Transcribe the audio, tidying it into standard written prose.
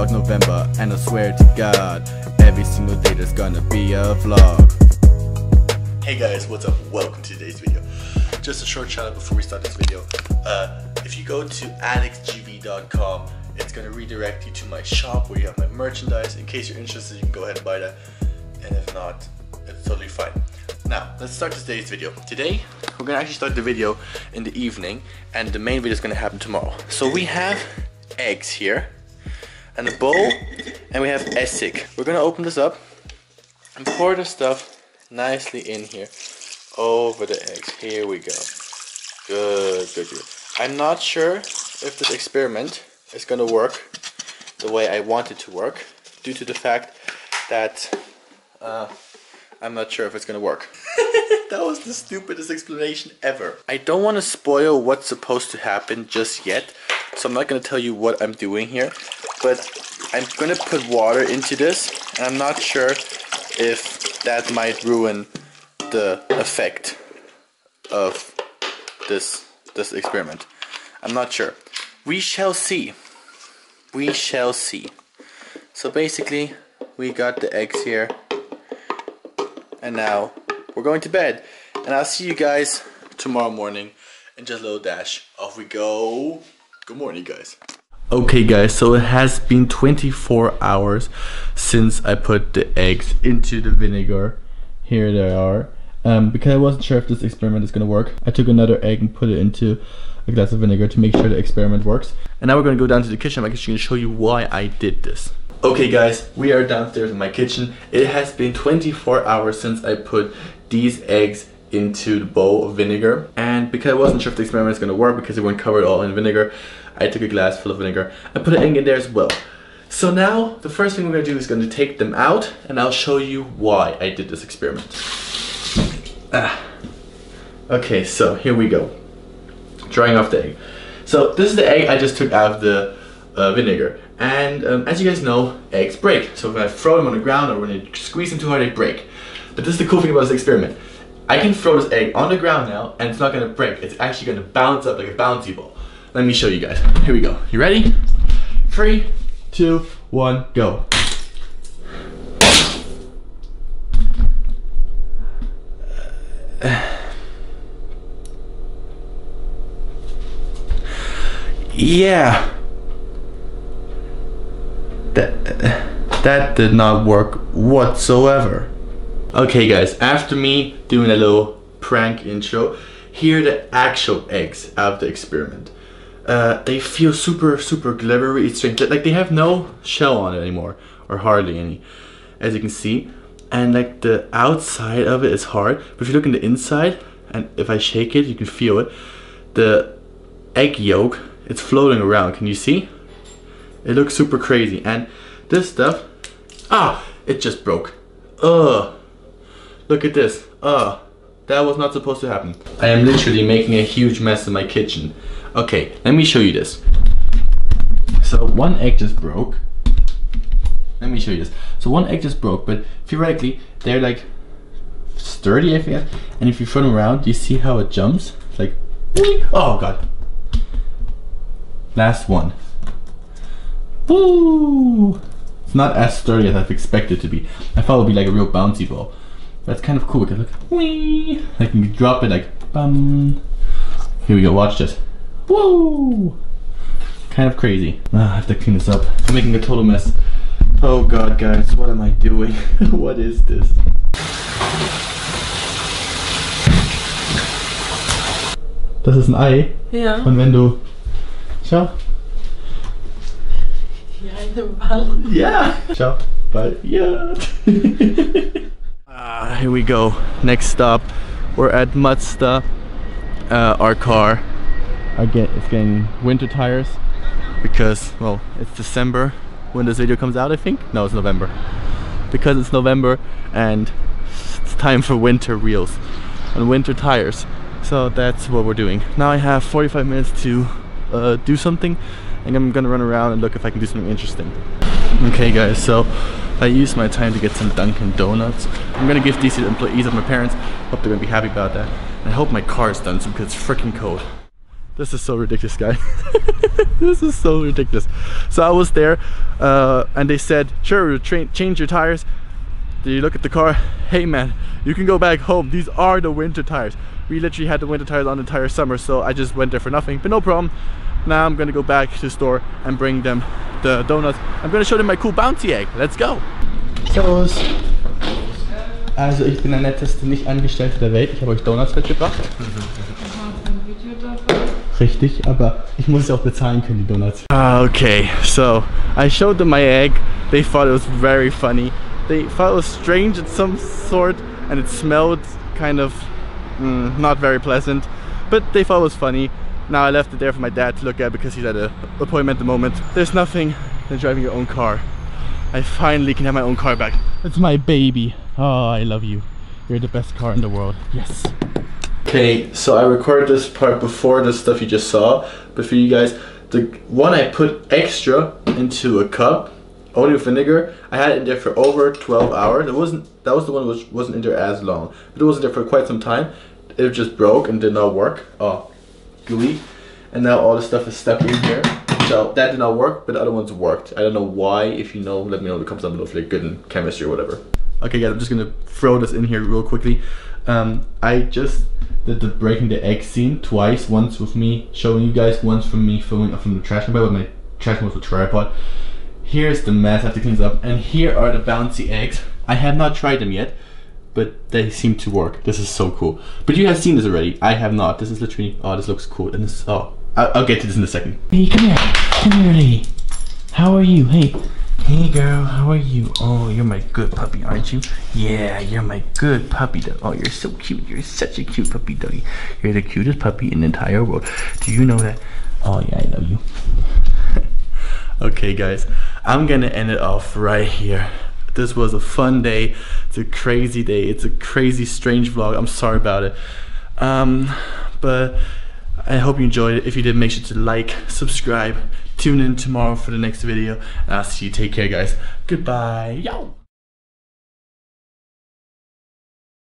vlog November, and I swear to God, every single day there's gonna be a vlog. Hey guys, what's up? Welcome to today's video. Just a short shout out before we start this video. If you go to AlexGV.com, it's gonna redirect you to my shop where you have my merchandise. In case you're interested, you can go ahead and buy that. And if not, it's totally fine. Now, let's start today's video. Today, we're gonna actually start the video in the evening, and the main video is gonna happen tomorrow. So we have eggs here, and a bowl, and we have Essig. We're gonna open this up and pour the stuff nicely in here over the eggs. Here we go. Good. I'm not sure if this experiment is gonna work the way I want it to work, due to the fact that I'm not sure if it's gonna work. That was the stupidest explanation ever. I don't want to spoil what's supposed to happen just yet, so I'm not gonna tell you what I'm doing here, but I'm gonna put water into this, and I'm not sure if that might ruin the effect of this experiment. I'm not sure. We shall see. We shall see. So basically, we got the eggs here. And now we're going to bed, and I'll see you guys tomorrow morning. And just a little dash, off we go. Good morning, guys. Okay guys, so it has been 24 hours since I put the eggs into the vinegar. Here they are. Because I wasn't sure if this experiment is gonna work, I took another egg and put it into a glass of vinegar to make sure the experiment works. And now we're gonna go down to the kitchen. I'm actually gonna show you why I did this. Okay guys, we are downstairs in my kitchen. It has been 24 hours since I put these eggs into the bowl of vinegar. And because I wasn't sure if the experiment was going to work because it wouldn't cover it all in vinegar, I took a glass full of vinegar. I put an egg in there as well. So now, the first thing we're going to do is going to take them out, and I'll show you why I did this experiment. Okay, so here we go. Drying off the egg. So this is the egg I just took out of the vinegar. And as you guys know, eggs break. So when I throw them on the ground or when you squeeze them too hard, they break. But this is the cool thing about this experiment. I can throw this egg on the ground now and it's not gonna break. It's actually gonna bounce up like a bouncy ball. Let me show you guys. Here we go. You ready? 3, 2, 1, go. Yeah. That did not work whatsoever. Okay guys, after me doing a little prank intro, here are the actual eggs out of the experiment. They feel super glittery. It's strange, like they have no shell on it anymore, or hardly any, as you can see. And like the outside of it is hard, but if you look in the inside, and if I shake it, you can feel it. The egg yolk, it's floating around, can you see? It looks super crazy, and this stuff, it just broke. Look at this. That was not supposed to happen. I am literally making a huge mess in my kitchen. Okay, let me show you this. So one egg just broke. Let me show you this. So one egg just broke, but theoretically, they're like sturdy, I think. And if you turn around, you see how it jumps? It's like, oh God. Last one. Woo! It's not as sturdy as I've expected it to be. I thought it would be like a real bouncy ball. That's kind of cool because look, whee! Like you drop it like bum. Here we go, watch this. Woo! Kind of crazy. I have to clean this up. I'm making a total mess. Oh God, guys, what am I doing? What is this? Das ist ein Ei. Ja. Und wenn du, schau. Yeah. Ciao. Bye. Yeah. Here we go. Next stop. We're at Mazda. Our car. It's getting winter tires because, well, it's December when this video comes out, I think. No, it's November. Because it's November and it's time for winter wheels and winter tires. So that's what we're doing. Now I have 45 minutes to do something. And I'm gonna run around and look if I can do something interesting. Okay guys, so I used my time to get some Dunkin' Donuts. I'm gonna give these to the employees of my parents. Hope they're gonna be happy about that. And I hope my car is done soon because it's freaking cold. This is so ridiculous, guys. This is so ridiculous. So I was there and they said, sure, we'll change your tires. Did you look at the car? Hey man, you can go back home. These are the winter tires. We literally had the winter tires on the entire summer, so I just went there for nothing, but no problem. Now I'm gonna go back to the store and bring them the donuts. I'm gonna show them my cool bounty egg. Let's go. Servus. Also ich bin der netteste Nicht-Angestellte der Welt. Ich habe euch Donuts mitgebracht. Richtig, aber ich muss es auch bezahlen können, die Donuts. Okay, so I showed them my egg. They thought it was very funny. They thought it was strange at some sort, and it smelled kind of not very pleasant, but they thought it was funny. Now I left it there for my dad to look at because he's at an appointment at the moment. There's nothing than driving your own car. I finally can have my own car back. It's my baby. Oh, I love you. You're the best car in the world. Yes. Okay, so I recorded this part before the stuff you just saw, but for you guys, the one I put extra into a cup, only with vinegar, I had it in there for over 12 hours. That was the one which wasn't in there as long, but it was in there for quite some time. It just broke and did not work. Oh, gooey. And now all the stuff is stuck in here. So that did not work, but the other ones worked. I don't know why. If you know, let me know in the comments down below if they're good in chemistry or whatever. Okay guys, I'm just gonna throw this in here real quickly. I just did the breaking the egg scene twice, once with me showing you guys, once from me filming from the trash can, but my trash can was a tripod. Here's the mess I have to clean up, and here are the bouncy eggs. I have not tried them yet, but they seem to work. This is so cool. But you have seen this already. I have not. This is literally, oh, this looks cool. And this, oh, I'll get to this in a second. Hey, come here. Come here, lady. How are you? Hey. Hey girl, how are you? Oh, you're my good puppy, aren't you? Yeah, you're my good puppy. Oh, you're so cute. You're such a cute puppy, Dougie. You're the cutest puppy in the entire world. Do you know that? Oh yeah, I love you. Okay guys, I'm gonna end it off right here. This was a fun day. It's a crazy day. It's a crazy, strange vlog. I'm sorry about it. But I hope you enjoyed it. If you did, make sure to like, subscribe, tune in tomorrow for the next video, and I'll see you. Take care, guys. Goodbye. Yo!